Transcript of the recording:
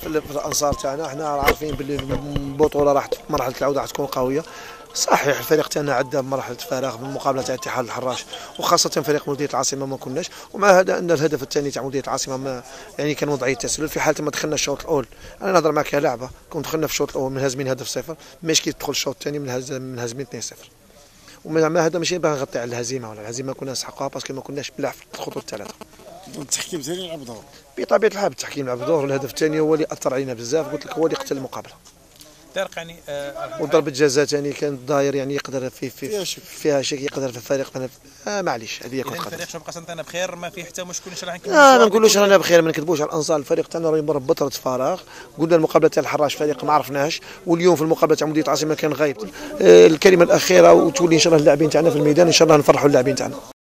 في الانصار تاعنا احنا عارفين باللي البطوله راح مرحله العوده راح تكون قويه. صحيح الفريق تاعنا عدى مرحله فراغ من المقابله تاع اتحاد الحراش وخاصه فريق مديريه العاصمه ما كناش، ومع هذا ان الهدف الثاني تاع مديريه العاصمه ما يعني كان وضعيه تسلل في حاله ما دخلنا الشوط الاول. انا نهضر معك يا لعبه، كون دخلنا في الشوط الاول منهزمين هدف صفر، ماشي كي تدخل الشوط الثاني منهزمين 2-0. ومع هذا ماشي باغي نغطي على الهزيمه، ولا الهزيمه كنا نسحقوها باسكو ما كناش بلا في الخطوط الثلاثه. التحكيم ثاني يلعب دور بطبيعه الحال، التحكيم يلعب دور. الهدف الثاني هو اللي اثر علينا بزاف، قلت لك هو اللي قتل المقابله. طارق يعني وضربه جزاء ثاني كانت داير يعني يقدر فيها شك، يقدر في الفريق معليش هذه كنت قادر. الفريق شنو بقى سنتنا بخير، ما فيه حتى مشكل ان شاء الله. لا ما نقولوش رانا بخير، ما نكذبوش على الانصار. الفريق تاعنا راه يمر بفتره فراغ، قلنا المقابله تاع الحراش فريق ما عرفناهش، واليوم في المقابله تاع مديريه العاصمه كان غايب. الكلمه الاخيره وتولي ان شاء الله اللاعبين تاعنا في الميدان، ان شاء الله نفرحوا اللاعبين تاعنا.